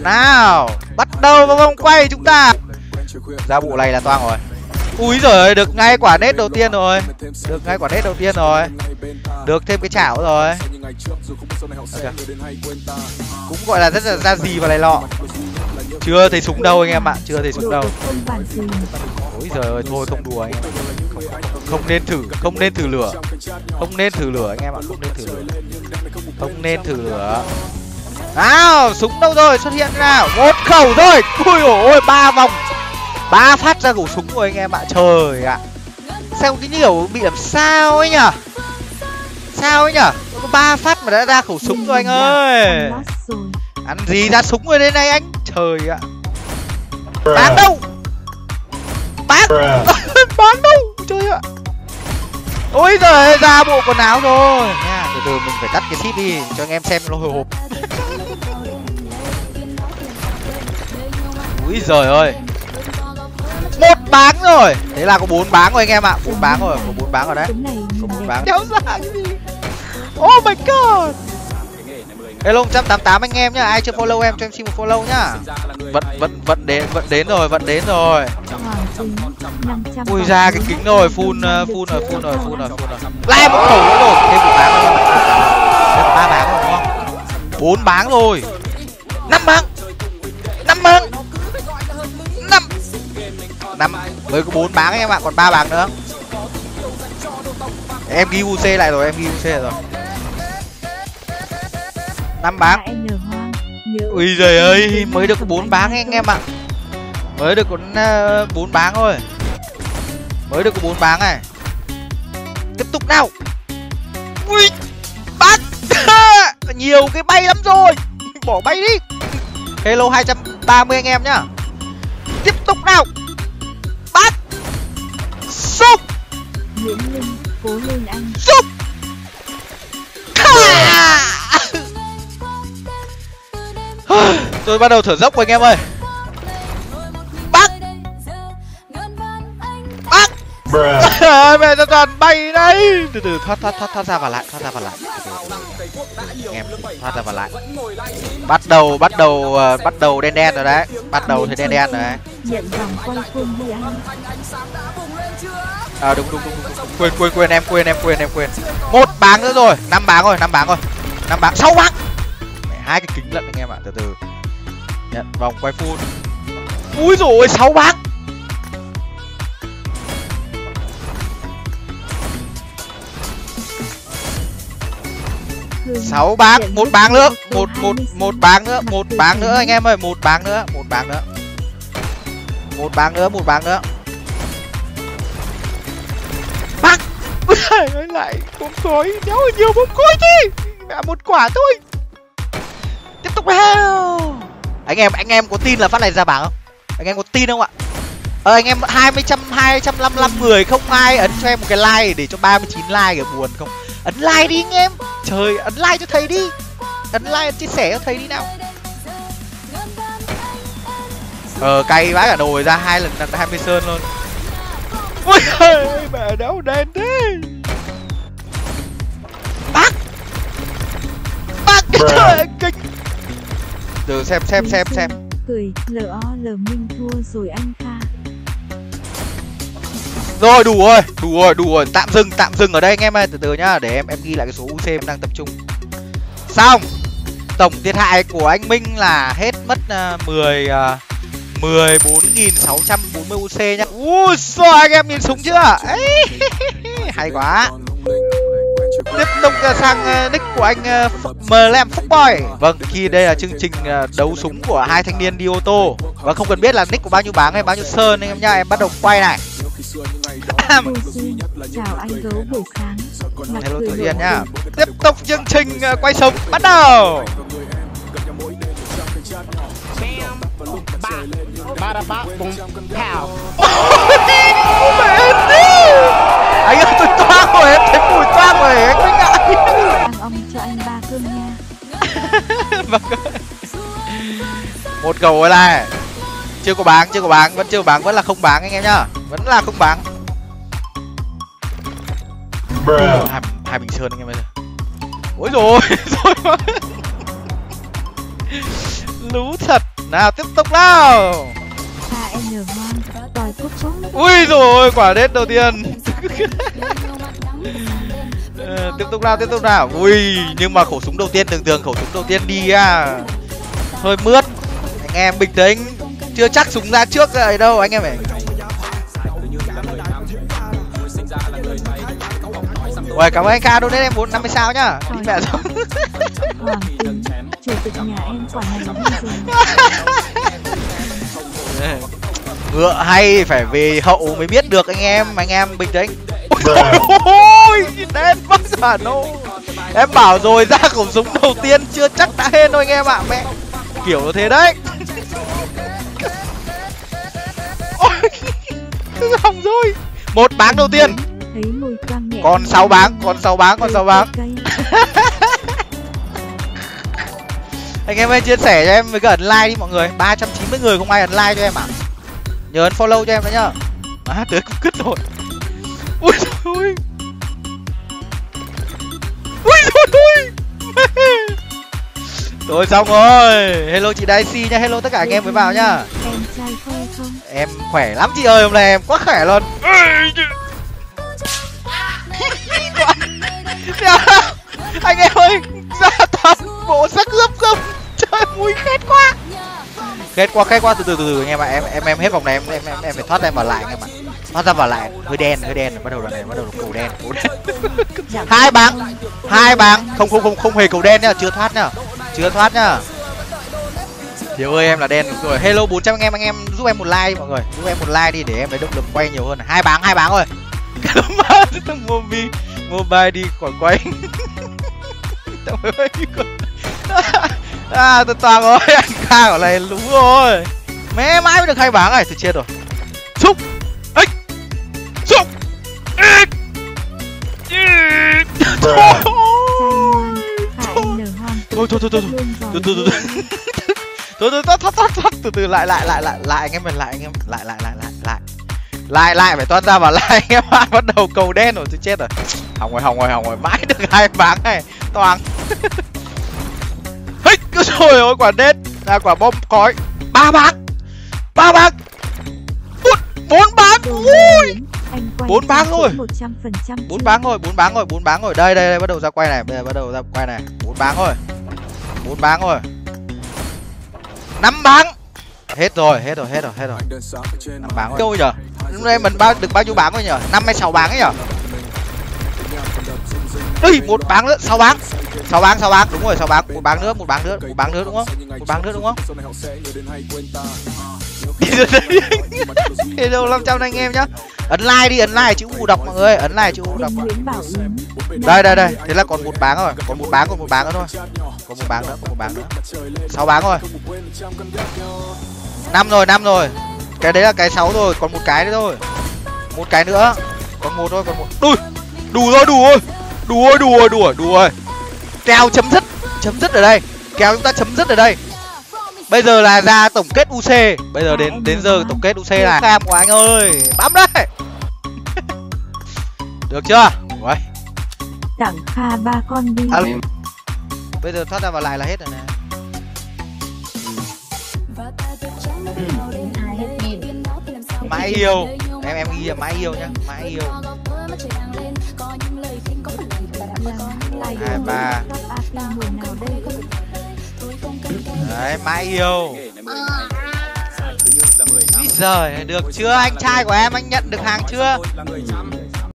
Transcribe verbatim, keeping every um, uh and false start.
Nào, bắt đầu vào vòng quay chúng ta. Ra bộ này là toang rồi. Úi giời ơi, được ngay quả nét đầu tiên rồi. Được ngay quả nét đầu tiên rồi. Được thêm cái chảo rồi. Okay. Cũng gọi là rất là ra gì vào này lọ. Chưa thấy súng đâu anh em ạ, chưa thấy súng đâu. Úi giời ơi, thôi không đùa anh em. Không nên thử, không nên thử lửa. Không nên thử lửa anh em ạ, không nên thử lửa. Không nên thử lửa. Nào, súng đâu rồi, xuất hiện nào. Một khẩu rồi. Ui dồi ôi, ba vòng. Ba phát ra khẩu súng rồi anh em ạ. Trời ạ. Sao cái nhiều bị làm sao ấy nhở? Sao ấy nhở? Có ba phát mà đã ra khẩu súng rồi anh ơi. Ăn gì ra súng rồi đây này anh. Trời ạ. Bán đâu? Bán. Bán đâu? Trời ạ. Ôi giời, ra bộ quần áo rồi. Từ từ mình phải tắt cái ship đi cho anh em xem nó hồi hộp. Úi giời ơi, một báng rồi. Thế là có bốn báng rồi anh em ạ. À. Bốn báng rồi, có bốn báng rồi đấy. Có bốn báng. Kéo dạng gì? Oh my god. Hello một trăm tám mươi tám anh em nhá. Ai chưa follow em cho em xin một follow nhá. Vẫn vẫn vẫn đến vẫn đến rồi, vẫn đến rồi. Ui ra cái kính rồi, full full rồi, full rồi, full rồi, full rồi. Lại một khẩu nữa rồi, thêm một báng rồi. ba báng rồi đúng không? bốn báng rồi. năm báng. năm báng. năm mới có bốn báng anh em ạ, còn ba báng nữa. Em ghi u xê lại rồi, em ghi u xê lại rồi. năm báng. Ui giời ơi, mới được có bốn báng anh em ạ. Mới được còn bốn báng thôi. Mới được có bốn báng này. Tiếp tục nào. Ui, bắn. Nhiều cái bay lắm rồi. Bỏ bay đi. Hello hai trăm ba mươi anh em nhá. Tiếp tục nào. Bắt. Sốc. Sốc. Tôi bắt đầu thở dốc rồi anh em ơi. Bắt. Bắt. Mẹ ra toàn bay đấy. Từ từ thoát thoát thoát thoát ra và lại, thoát ra và lại. Anh em thoát ra và lại. Bắt đầu bắt đầu uh, bắt đầu đen đen rồi đấy. Bắt đầu thì đen đen rồi đấy. À đúng đúng đúng, đúng. Quên quên quên em quên em quên em quên. Một báng nữa rồi, năm báng rồi, năm báng rồi. Năm báng, sáu báng. Hai cái kính lận anh em ạ, à. Từ từ. Nhận vòng quay full. Úi dồi ôi, sáu báng. sáu báng, một báng nữa, một một một báng nữa, một báng nữa anh em ơi, một báng nữa, một báng nữa. Một báng nữa, một báng nữa. Bác. Nói lại bóng cối, đéo nhiều bóng cối thế. Mẹ một quả thôi. Tiếp tục nào. Anh em, anh em có tin là phát này ra bảng không? Anh em có tin không ạ? Ờ anh em hai mươi trăm hai trăm năm mươi lăm người không ai ấn cho em một cái like để cho ba mươi chín like ở buồn không? Ấn like đi anh em. Trời, ấn like cho thầy đi. Ấn like chia sẻ cho thầy đi nào. Ờ cay vãi cả đồi, ra hai lần đặt hai mươi sơn luôn. Ui ơi, mẹ đéo đen thế. Bác. Bác cái trời kịch. Từ xem xem xem xem. Cười lờ lờ Minh thua rồi anh ta. Rồi đủ rồi, đủ rồi, đủ rồi, tạm dừng, tạm dừng ở đây anh em ơi, từ từ nhá, để em em ghi lại cái số u xê em đang tập trung. Xong. Tổng thiệt hại của anh Minh là hết mất uh, mười uh, mười bốn nghìn sáu trăm bốn mươi u xê nhá. Ui giời, anh em nhìn súng chưa? Ấy. Hay quá. Tiếp tục sang nick của anh Mlem Fuckboy. Vâng, khi đây là chương trình đấu súng của hai thanh niên đi ô tô. Và không cần biết là nick của bao nhiêu báng hay bao nhiêu sơn anh em nha, em bắt đầu quay này. Chào anh gấu bổ kháng. Hello Thủy Yên nhá. Tiếp tục chương trình quay súng bắt đầu. Anh ơi tôi toang rồi, em thấy mùi toang rồi anh Minh ạ. Ăn ông cho anh ba cơm nha. Một cầu rồi này. Chưa có báng, chưa có báng, vẫn chưa báng, vẫn là không báng anh em nhá. Vẫn là không báng. Hai, hai bình sơn anh em ơi. Ôi dồi ôi. Nào tiếp tục nào. Ui rồi quả đét đầu tiên. Ờ, tiếp tục nào, tiếp tục nào. Ui nhưng mà khẩu súng đầu tiên, thường thường khẩu súng đầu tiên đi à hơi mướt. Anh em bình tĩnh, chưa chắc súng ra trước rồi đâu anh em ấy. Ôi cảm ơn anh Kha donate em bốn trăm năm mươi sao nhá. Đi mẹ rồi. Ngựa hay phải về hậu mới biết được anh em, anh em bình tĩnh. Ôi đen vắt giả nô. Em bảo rồi, ra khẩu súng đầu tiên chưa chắc đã hên thôi anh em ạ. À, mẹ kiểu như thế đấy. Ôi hỏng rồi. Một bán đầu tiên. Còn sáu bán, còn sáu bán, còn sáu bán. Anh em ơi chia sẻ cho em với cái ấn like đi mọi người. ba trăm chín mươi người không ai ấn like cho em ạ. À? Nhớ ấn follow cho em đấy nhá. Má tớ cũng cứt rồi. Ui dồi ôi. Ui dồi ôi. Rồi xong rồi. Hello chị Daisy nhá, hello tất cả anh em mới vào nhá. Em trai khỏe không? Em khỏe lắm chị ơi, hôm nay em quá khỏe luôn. Anh em ơi, ra toàn bộ sắc ướp không? Trời mũi khét quá. Khét quá, khét quá, từ từ từ từ anh em ạ. Em em em hết vòng này em em em, em phải thoát ra vào lại anh em ạ. Thoát ra vào lại, hơi đen, hơi đen, bắt đầu đoạn này bắt đầu cầu đen, cầu đen. Hai bảng, hai bảng, không không không không hề cầu đen nhá, chưa thoát nhá. Chưa thoát nhá. Thiếu ơi em là đen rồi. Hello bốn trăm anh em, anh em giúp em một like mọi người, giúp em một like đi để em lấy động lực quay nhiều hơn. Hai bảng, hai bảng rồi. Mobile mobile đi khỏi quay. À tôi toàn rồi, anh Kha ở này đúng rồi. Mẹ mãi mới được hai bảng này, tôi chết rồi. Xúc ếch. Xúc ếch. Thôi thôi thôi thôi. Từ từ từ. Từ từ thoát thoát thoát từ từ lại lại lại lại lại anh em mình lại anh em lại lại lại lại lại. Lại lại phải toan ra vào lại anh em ạ, bắt đầu cầu đen rồi, tôi chết rồi. Hỏng rồi, hỏng rồi, hỏng rồi, mãi được hai báng này, toàn. Hích, trời ơi, quả đen, là quả bom khói. Ba báng, ba báng, bốn báng, ui, bốn báng rồi, bốn báng rồi, bốn báng rồi, bốn báng rồi, đây, đây, đây, bắt đầu ra quay này, bây giờ bắt đầu ra quay này, bốn báng rồi, bốn báng rồi, năm báng. Hết rồi, hết rồi, hết rồi, hết rồi. Năm bảng rồi. Đâu nhở? Lúc nay mình bao được bao nhiêu bảng rồi nhở? Năm hay sáu bảng ấy nhở? Ui, một bảng nữa, sáu bảng. Sáu bảng, sáu bảng, đúng rồi, sáu bảng. Một bảng nữa, một bảng nữa, một bảng nữa đúng không? Một bảng nữa đúng không? Hello năm trăm anh em nhá. Ấn like đi, ấn like chữ U đọc mọi người, ấn like chữ U đọc. Đây đây đây, thế là còn một bảng rồi, còn một bảng, còn một bảng nữa thôi. Còn một bảng nữa, còn một bảng nữa. Sáu bảng rồi. Năm rồi, năm rồi. Cái đấy là cái sáu rồi, còn một cái nữa thôi. Một cái nữa. Còn một thôi, còn một. Đùi. Đủ rồi, đủ rồi. Đủ rồi, đủ rồi, đủ rồi, đủ rồi. Kèo chấm dứt, chấm dứt ở đây. Kèo chúng ta chấm dứt ở đây. Bây giờ là ra tổng kết u xê. Bây giờ đến đến giờ tổng kết u xê là cam của anh ơi. Bấm đấy. Được chưa? Uầy. Tặng Kha ba con đi. À, bây giờ thoát ra vào lại là hết rồi này. Mãi yêu em, em ghi là mãi yêu nhá, mãi yêu. Hai ba đấy, mãi yêu. Bây giờ được chưa anh trai của em, anh nhận được hàng chưa?